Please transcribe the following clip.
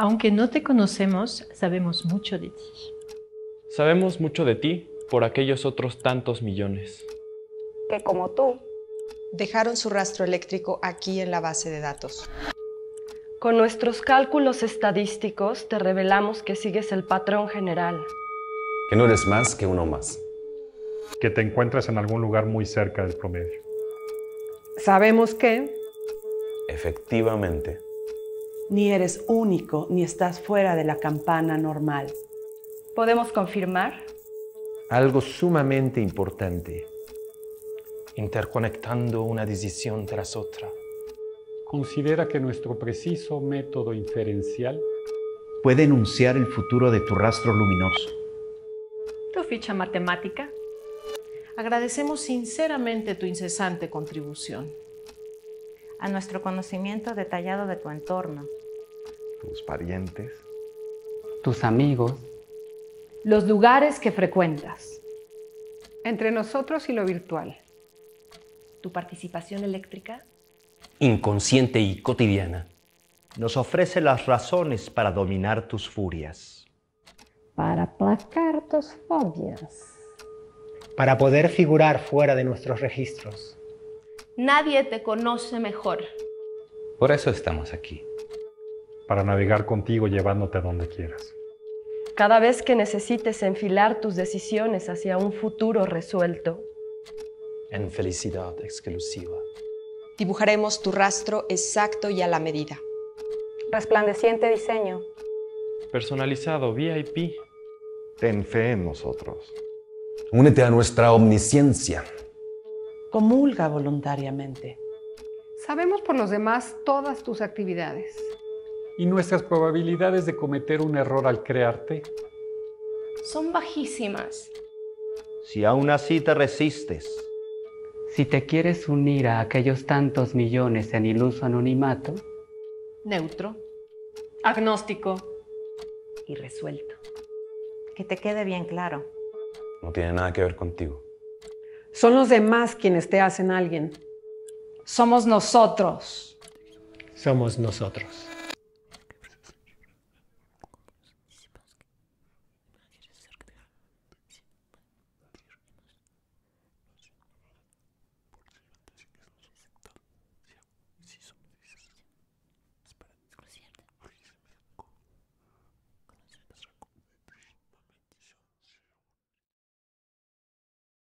Aunque no te conocemos, sabemos mucho de ti. Sabemos mucho de ti por aquellos otros tantos millones que, como tú, dejaron su rastro eléctrico aquí en la base de datos. Con nuestros cálculos estadísticos te revelamos que sigues el patrón general. Que no eres más que uno más. Que te encuentras en algún lugar muy cerca del promedio. Sabemos que, efectivamente, ni eres único ni estás fuera de la campana normal. ¿Podemos confirmar? Algo sumamente importante. Interconectando una decisión tras otra. Considera que nuestro preciso método inferencial puede enunciar el futuro de tu rastro luminoso. Tu ficha matemática. Agradecemos sinceramente tu incesante contribución a nuestro conocimiento detallado de tu entorno. Tus parientes. Tus amigos. Los lugares que frecuentas. Entre nosotros y lo virtual. Tu participación eléctrica. Inconsciente y cotidiana. Nos ofrece las razones para dominar tus furias. Para aplacar tus fobias. Para poder figurar fuera de nuestros registros. Nadie te conoce mejor. Por eso estamos aquí. Para navegar contigo llevándote a donde quieras. Cada vez que necesites enfilar tus decisiones hacia un futuro resuelto. En felicidad exclusiva. Dibujaremos tu rastro exacto y a la medida. Resplandeciente diseño. Personalizado, VIP. Ten fe en nosotros. Únete a nuestra omnisciencia. Comulga voluntariamente. Sabemos por los demás todas tus actividades. Y nuestras probabilidades de cometer un error al crearte son bajísimas. Si aún así te resistes. Si te quieres unir a aquellos tantos millones en iluso anonimato. Neutro. Agnóstico. Y resuelto. Que te quede bien claro. No tiene nada que ver contigo. Son los demás quienes te hacen alguien. Somos nosotros. Somos nosotros.